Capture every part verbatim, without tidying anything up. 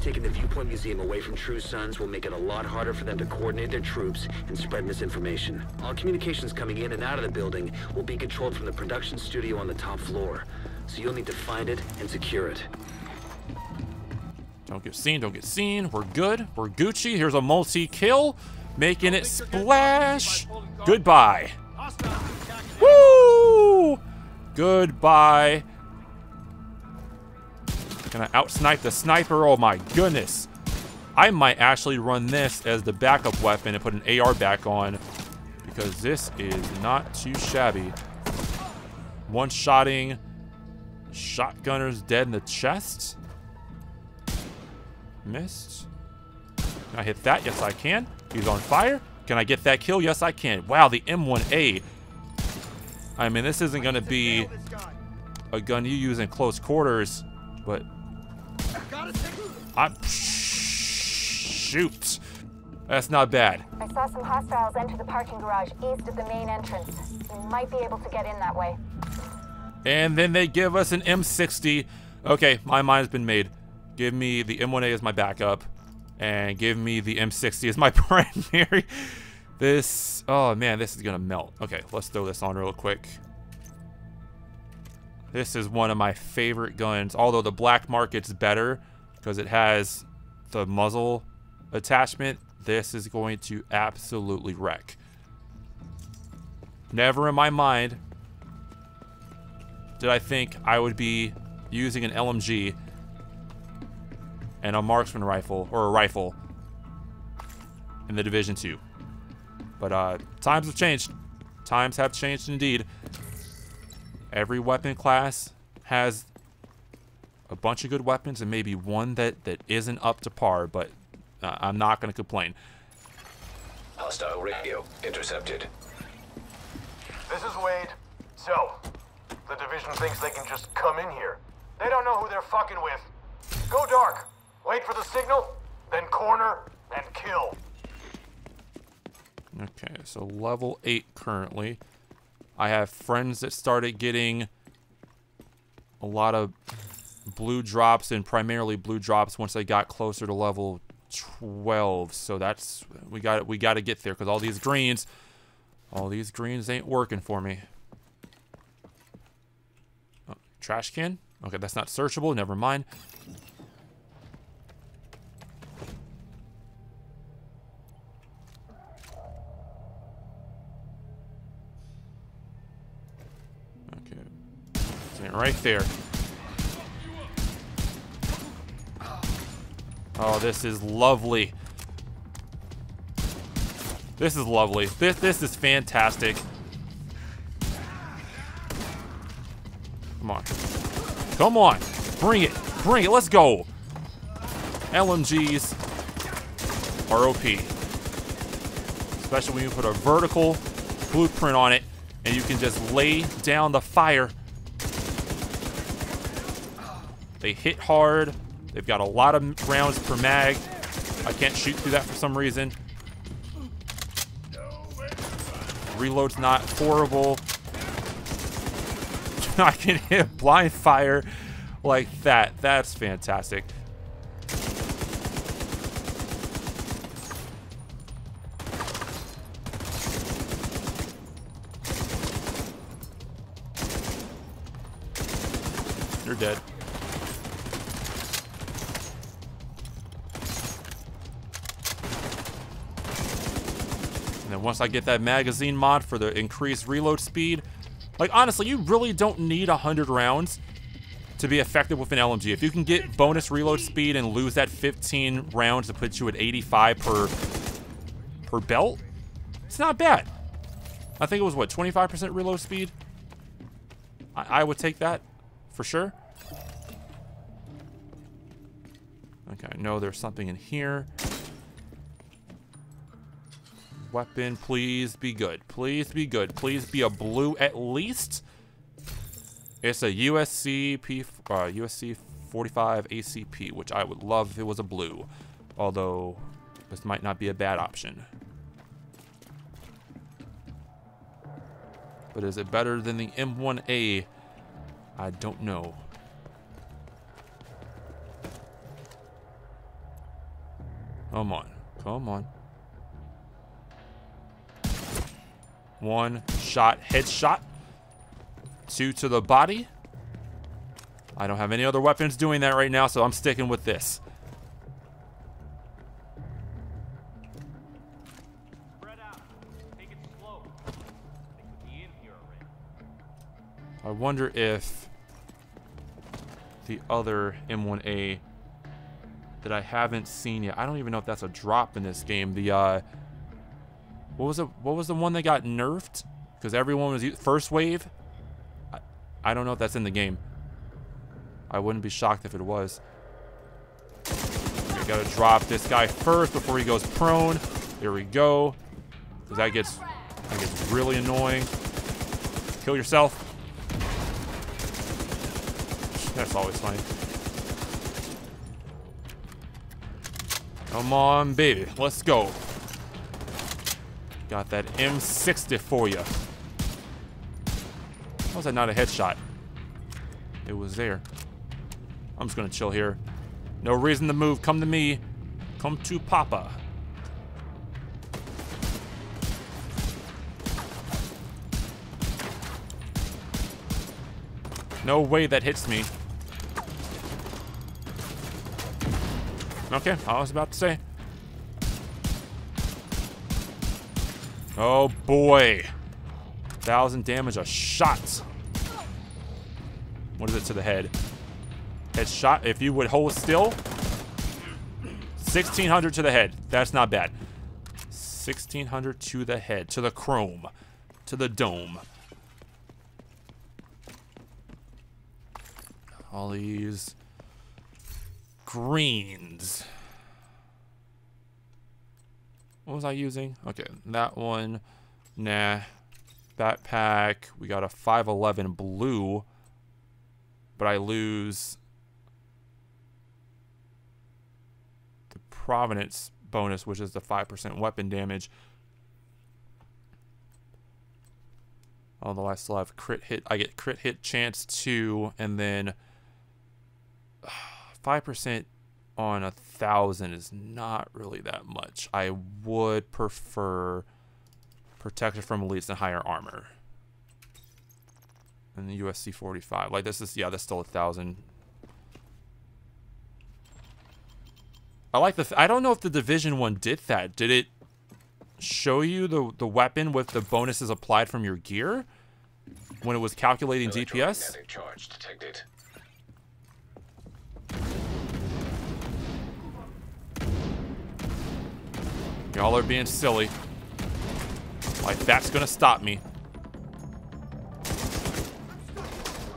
Taking the Viewpoint Museum away from True Sons will make it a lot harder for them to coordinate their troops and spread misinformation. All communications coming in and out of the building will be controlled from the production studio on the top floor, so you'll need to find it and secure it. Don't get seen, don't get seen. We're good, we're Gucci. Here's a multi-kill, making it splash. Goodbye. Woo! Goodbye. Gonna outsnipe the sniper. Oh my goodness. I might actually run this as the backup weapon and put an A R back on, because this is not too shabby. One-shotting shotgunners dead in the chest. Missed. Can I hit that? Yes, I can. He's on fire. Can I get that kill? Yes, I can. Wow, the M one A. I mean, this isn't gonna be a gun you use in close quarters, but I'm shoot. That's not bad. I saw some hostiles enter the parking garage east of the main entrance. You might be able to get in that way. And then they give us an M sixty. Okay, my mind's been made. Give me the M one A as my backup, and give me the M sixty as my primary. This, oh man, this is gonna melt. Okay, let's throw this on real quick. This is one of my favorite guns, although the black market's better because it has the muzzle attachment. This is going to absolutely wreck. Never in my mind did I think I would be using an L M G and a marksman rifle, or a rifle, in the Division Two. But uh, times have changed. Times have changed indeed. Every weapon class has a bunch of good weapons and maybe one that, that isn't up to par, but uh, I'm not gonna complain. Hostile radio intercepted. This is Wade. So, the Division thinks they can just come in here. They don't know who they're fucking with. Go dark, wait for the signal, then corner and kill. Okay, so level eight currently. I have friends that started getting a lot of blue drops, and primarily blue drops, once they got closer to level twelve. So that's, we got we got to get there, because all these greens, all these greens ain't working for me. Oh, trash can. Okay, that's not searchable. Never mind. Right there. Oh, this is lovely. This is lovely. This this is fantastic. Come on. Come on. Bring it. Bring it. Let's go. L M Gs are O P. Especially when you put a vertical blueprint on it and you can just lay down the fire. They hit hard. They've got a lot of rounds per mag. I can't shoot through that for some reason. Reload's not horrible. I can hit blind fire like that. That's fantastic. You're dead. Once I get that magazine mod for the increased reload speed, like honestly, you really don't need one hundred rounds to be effective with an L M G. If you can get bonus reload speed and lose that fifteen rounds to put you at eighty-five per per belt, it's not bad. I think it was, what, twenty-five percent reload speed? I, I would take that for sure. Okay, I know there's something in here. Weapon, please be good. Please be good. Please be a blue at least. It's a U S C P, uh, U S C forty-five A C P, which I would love if it was a blue. Although, this might not be a bad option. But is it better than the M one A? I don't know. Come on. Come on. One shot, headshot. Two to the body. I don't have any other weapons doing that right now, so I'm sticking with this. Spread out. Take it slow. I think we'll be in here already. I wonder if the other M one A that I haven't seen yet. I don't even know if that's a drop in this game. The uh, what was the what was the one that got nerfed? Because everyone was first wave. I, I don't know if that's in the game. I wouldn't be shocked if it was. We gotta drop this guy first before he goes prone. There we go. Because that gets, that gets really annoying. Kill yourself. That's always fine. Come on, baby. Let's go. Got that M sixty for you. How was that not a headshot? It was there. I'm just gonna chill here. No reason to move. Come to me. Come to Papa. No way that hits me. Okay, I was about to say. Oh boy. Thousand damage a shot. What is it to the head? Headshot, if you would hold still. sixteen hundred to the head. That's not bad. sixteen hundred to the head, to the chrome, to the dome. All these greens. What was I using? Okay, that one. Nah. Backpack. We got a five eleven blue, but I lose the provenance bonus, which is the five percent weapon damage. Although I still have crit hit. I get crit hit chance two, and then five percent on a thousand is not really that much. I would prefer protected from elites and higher armor. And the U S C forty-five. Like this is, yeah, that's still a thousand. I like the, th I don't know if the Division One did that. Did it show you the, the weapon with the bonuses applied from your gear when it was calculating D P S? Charge detected. Y'all are being silly. Like, that's gonna stop me.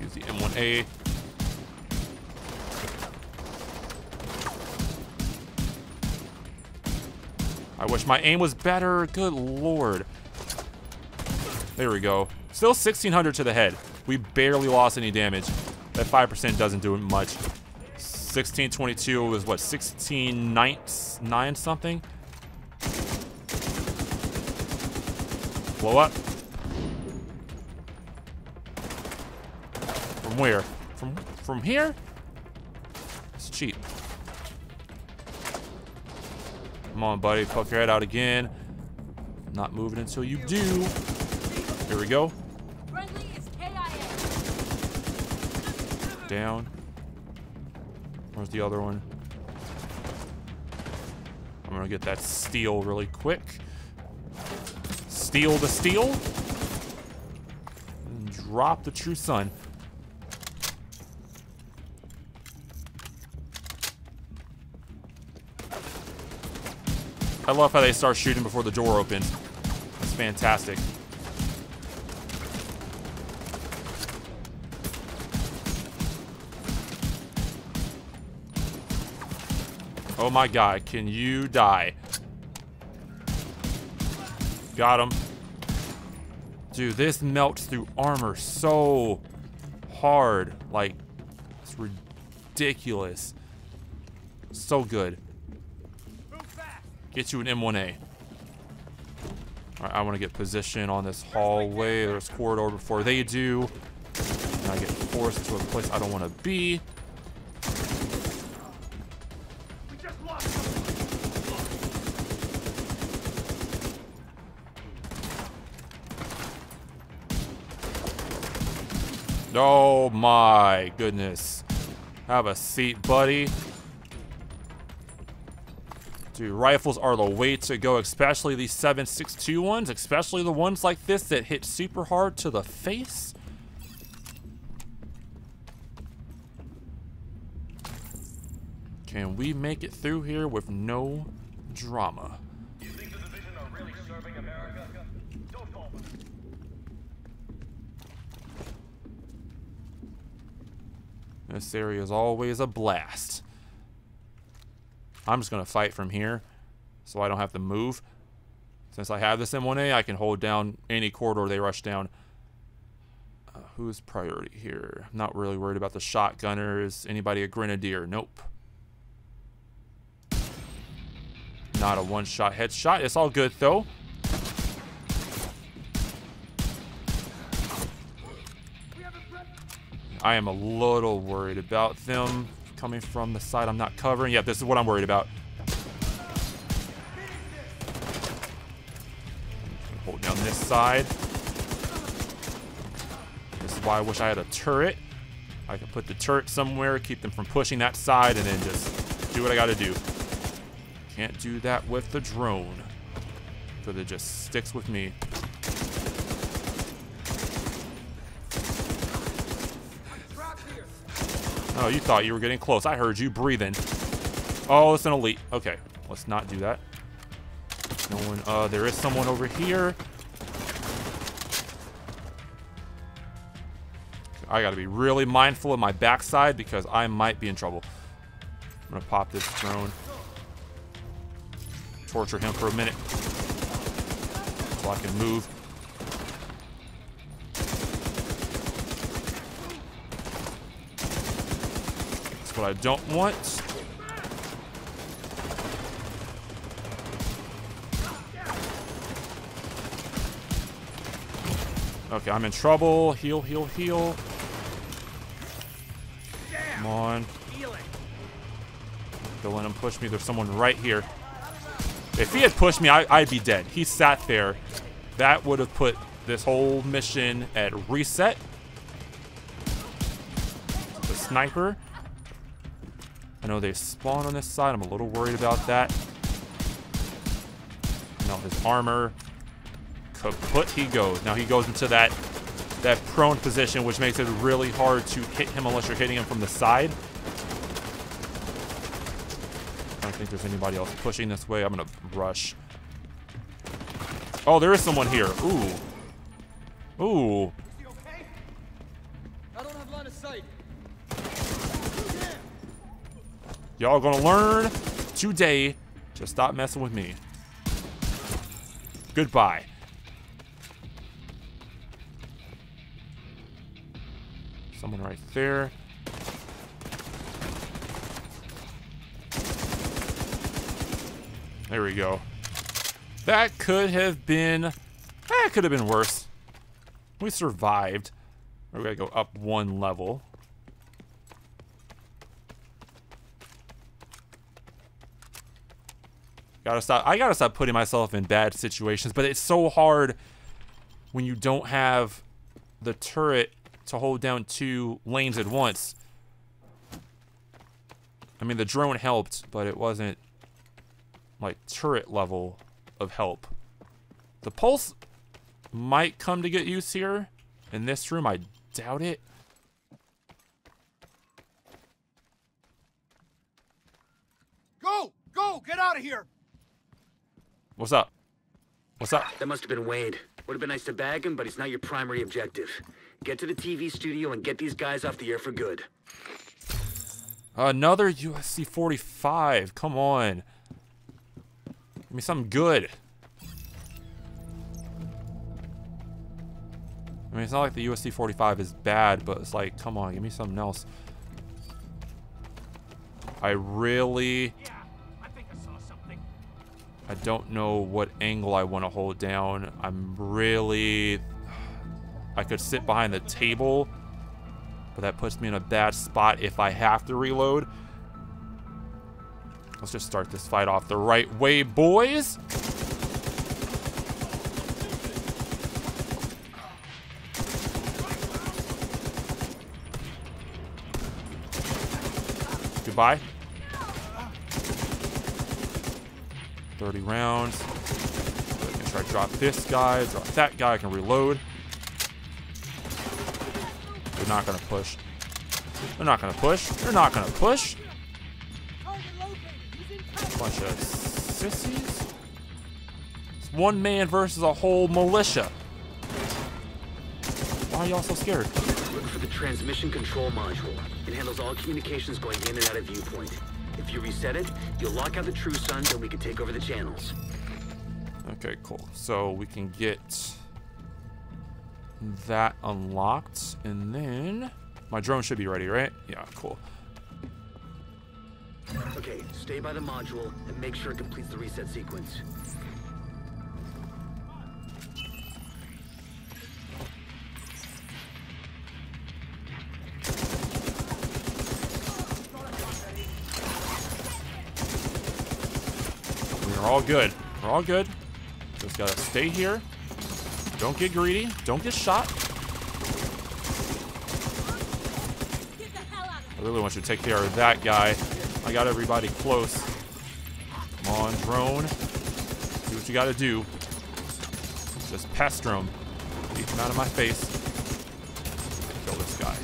Use the M one A. I wish my aim was better. Good lord. There we go. Still sixteen hundred to the head. We barely lost any damage. That five percent doesn't do much. sixteen twenty-two was what? sixteen ninety-nine something? Blow up. From where? From from here? It's cheap. Come on, buddy. Poke your head out again. Not moving until you do. Here we go. Down. Where's the other one? I'm gonna get that steel really quick. Steal the steel. And drop the True Sun. I love how they start shooting before the door opens. That's fantastic. Oh my god, can you die? Got him. Dude, this melts through armor so hard. Like, it's ridiculous. So good. Get you an M one A. All right, I want to get position on this hallway or this corridor before they do. And I get forced to a place I don't want to be. Oh my goodness. Have a seat, buddy. Dude, rifles are the way to go, especially these seven six two ones, especially the ones like this that hit super hard to the face. Can we make it through here with no drama? You think the Division are really serving America? Don't fall for it. This area is always a blast. I'm just gonna fight from here so I don't have to move. Since I have this M one A, I can hold down any corridor they rush down. Uh, who's priority here? I'm not really worried about the shotgunners. Anybody a grenadier? Nope. Not a one-shot headshot. It's all good though. I am a little worried about them coming from the side I'm not covering. Yeah, this is what I'm worried about. Hold down this side. This is why I wish I had a turret. I could put the turret somewhere, keep them from pushing that side, and then just do what I gotta do. Can't do that with the drone, because it just sticks with me. Oh, you thought you were getting close. I heard you breathing. Oh, it's an elite. Okay, let's not do that. No one, uh, there is someone over here. I gotta be really mindful of my backside because I might be in trouble. I'm gonna pop this drone. Torture him for a minute so I can move. What I don't want. Okay, I'm in trouble. Heal, heal, heal. Come on. Don't let him push me. There's someone right here. If he had pushed me, I, I'd be dead. He sat there. That would have put this whole mission at reset. The sniper. I know they spawn on this side. I'm a little worried about that. Now his armor, kaput he goes. Now he goes into that that prone position, which makes it really hard to hit him unless you're hitting him from the side. I don't think there's anybody else pushing this way. I'm gonna rush. Oh, there is someone here. Ooh, ooh. I don't have line of sight. Y'all gonna learn today to stop messing with me. Goodbye. Someone right there. There we go. That could have been, that could have been worse. We survived. We gotta go up one level. Gotta stop. I gotta stop putting myself in bad situations, but it's so hard when you don't have the turret to hold down two lanes at once. I mean, the drone helped, but it wasn't like turret level of help. The pulse might come to good use here. In this room, I doubt it. Go! Go! Get out of here! What's up? What's up? That must have been Wade. Would have been nice to bag him, but it's not your primary objective. Get to the T V studio and get these guys off the air for good. Another U S C forty-five. Come on. Give me something good. I mean, it's not like the U S C forty-five is bad, but it's like, come on, give me something else. I really... I don't know what angle I want to hold down. I'm really... I could sit behind the table, but that puts me in a bad spot if I have to reload. Let's just start this fight off the right way, boys. by. thirty rounds. I can try to drop this guy, drop that guy. I can reload. They're not going to push. They're not going to push. They're not going to push. Bunch of sissies. It's one man versus a whole militia. Why are y'all so scared? Look for the transmission control module. It handles all communications going in and out of Viewpoint. If you reset it, you'll lock out the True Sons and we can take over the channels. Okay, cool. So we can get that unlocked, and then my drone should be ready, right? Yeah, cool. Okay, stay by the module and make sure it completes the reset sequence. We're all good. We're all good. Just gotta stay here. Don't get greedy. Don't get shot. I really want you to take care of that guy. I got everybody close. Come on, drone. Do what you gotta do. Just pester him. Keep him out of my face. Kill this guy.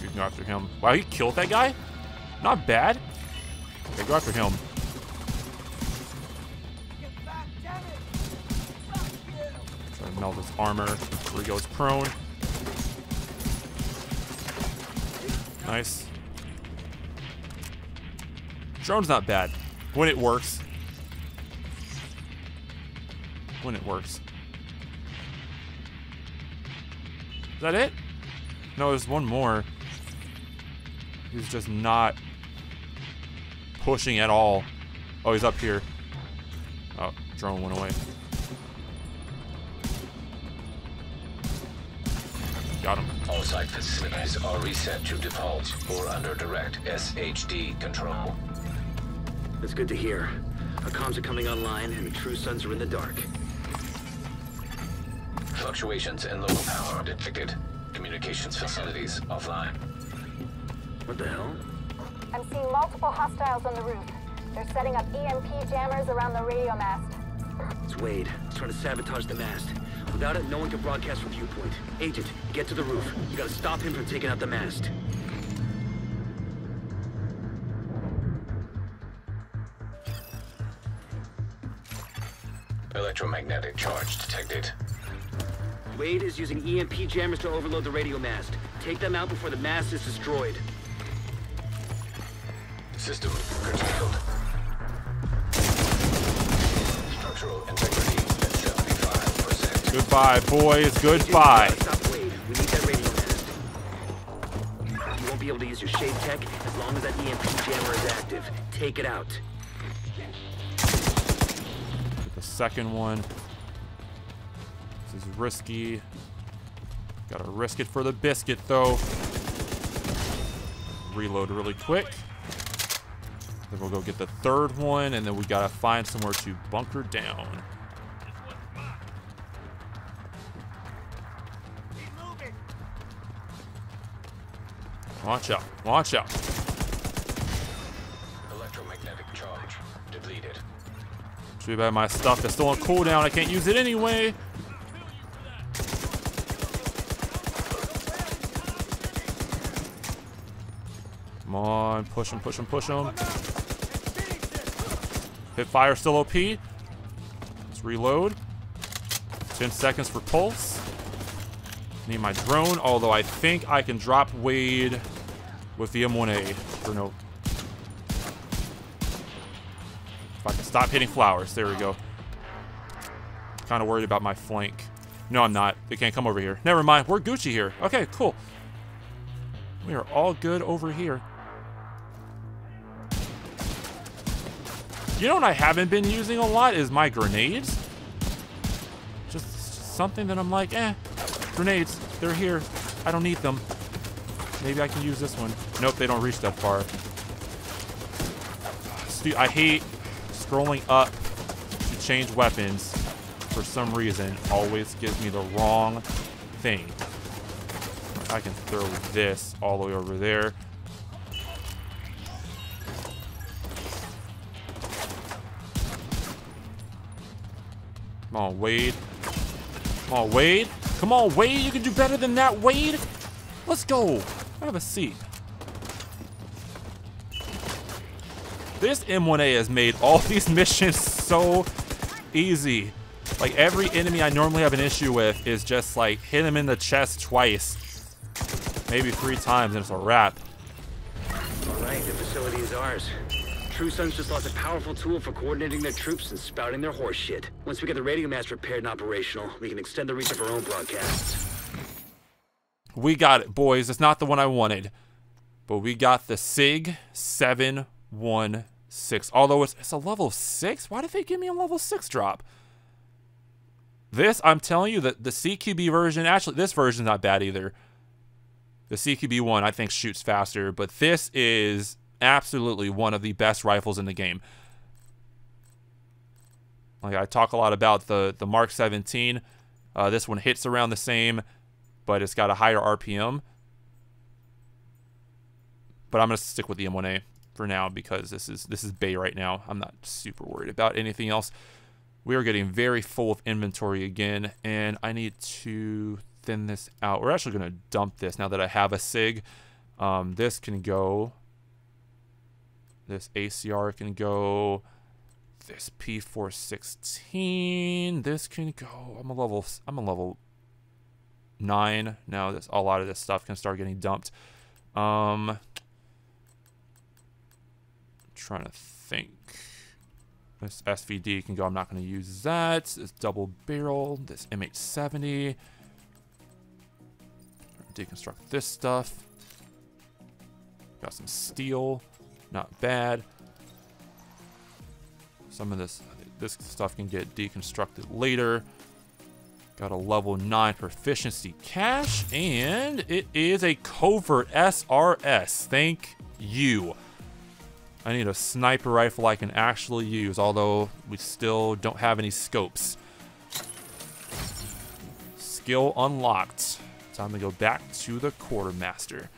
You can go after him. Wow, he killed that guy? Not bad. Okay, go after him. Melt his armor. Here he goes prone. Nice. Drone's not bad. When it works. When it works. Is that it? No, there's one more. He's just not pushing at all. Oh, he's up here. Oh, drone went away. Got him. All site facilities are reset to default or under direct S H D control. That's good to hear. Our comms are coming online and the True Sons are in the dark. Fluctuations in local power detected. Communications facilities offline. What the hell? I'm seeing multiple hostiles on the roof. They're setting up E M P jammers around the radio mast. It's Wade. He's trying to sabotage the mast. Without it, no one can broadcast from Viewpoint. Agent, get to the roof. You gotta stop him from taking out the mast. Electromagnetic charge detected. Wade is using E M P jammers to overload the radio mast. Take them out before the mast is destroyed. System curtailed. Structural integrity. Goodbye, boys. Goodbye. We need that radio mast. You won't be able to use your shade tech as long as that E M P jammer is active. Take it out. The second one. This is risky. Gotta risk it for the biscuit, though. Reload really quick. Then we'll go get the third one, and then we gotta find somewhere to bunker down. Watch out. Watch out. Electromagnetic charge depleted. Too bad my stuff is still on cooldown. I can't use it anyway. Come on. Push him, push him, push him. Hipfire still O P. Let's reload. ten seconds for pulse. Need my drone, although I think I can drop Wade with the M one A. Or no. If I can stop hitting flowers. There we go. Kind of worried about my flank. No, I'm not. They can't come over here. Never mind. We're Gucci here. Okay, cool. We are all good over here. You know what I haven't been using a lot is my grenades. Just something that I'm like, eh. Grenades, they're here. I don't need them. Maybe I can use this one. Nope, they don't reach that far. St- I hate scrolling up to change weapons. some reason, always gives me the wrong thing. I can throw this all the way over there. Come on, Wade. Come on, Wade. Come on, Wade. You can do better than that, Wade. Let's go. Have a seat. This M one A has made all these missions so easy. Like, every enemy I normally have an issue with is just like hit him in the chest twice, maybe three times, and it's a wrap. All right, the facility is ours. True Sons just lost a powerful tool for coordinating their troops and spouting their horse shit. Once we get the radio mast repaired and operational, we can extend the reach of our own broadcasts. We got it, boys. It's not the one I wanted, but we got the Sig seven one six. Although it's, it's a level six. Why did they give me a level six drop? This, I'm telling you, that the C Q B version, actually this version's not bad either. The C Q B one I think shoots faster, but this is absolutely one of the best rifles in the game. Like, I talk a lot about the the Mark seventeen. Uh, this one hits around the same, but it's got a higher R P M. But I'm gonna stick with the M one A for now, because this is this is Bay right now. I'm not super worried about anything else. We are getting very full of inventory again, and I need to thin this out. We're actually gonna dump this now that I have a Sig. Um, this can go. This A C R can go. This P four sixteen. This can go. I'm a level. I'm a level nine now. That's a lot of this stuff can start getting dumped. Um. Trying to think. This S V D can go. I'm not going to use that. This double barrel. This M H seventy. Deconstruct this stuff. Got some steel. Not bad. Some of this this stuff can get deconstructed later. Got a level nine proficiency cache, and it is a covert S R S. Thank you. I need a sniper rifle I can actually use, although we still don't have any scopes. Skill unlocked. Time to go back to the quartermaster.